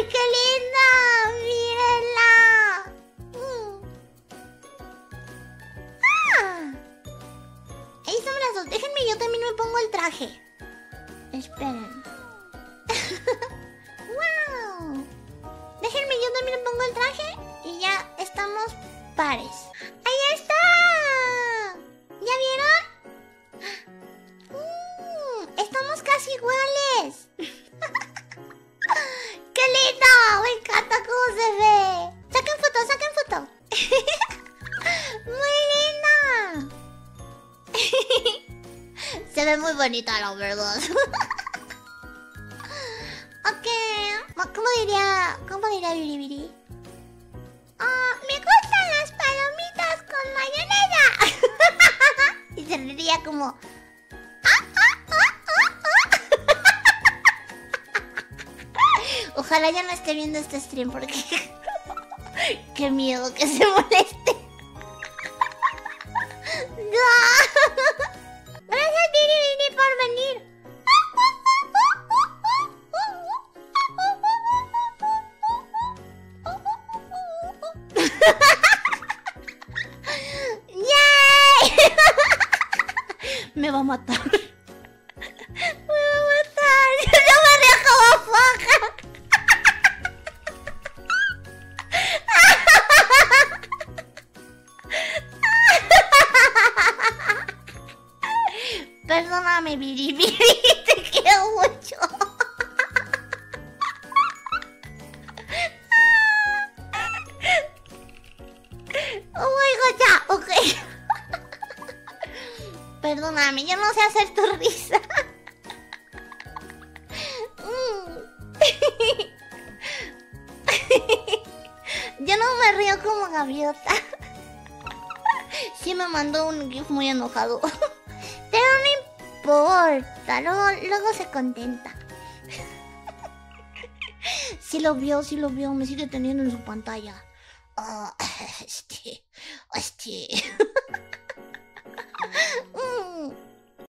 ¡Ay, qué linda! ¡Mírala! ¡Ah! Ahí están las dos. Déjenme, yo también me pongo el traje. Esperen. ¡Wow! Déjenme, yo también me pongo el traje y ya estamos pares. ¡Ahí está! ¿Ya vieron? Estamos casi iguales. ¡Qué lindo! Me encanta cómo se ve. Saquen foto, saquen foto. Muy linda. Se ve muy bonita, la verdad. Ok. ¿Cómo diría Bilibili? Oh, me gustan las palomitas con mayonesa. Y se reiría como... Ojalá ya no esté viendo este stream porque... ¡Qué miedo que se moleste! ¡No! ¡Gracias, Bilibili, por venir! ¡Yay! Me va a matar. Perdóname, Bilibili, te quiero mucho. Oh my god, ya, ok. Perdóname, yo no sé hacer tu risa. Yo no me río como gaviota. Sí me mandó un gif muy enojado. Luego se contenta. Sí lo vio, me sigue teniendo en su pantalla. Oh,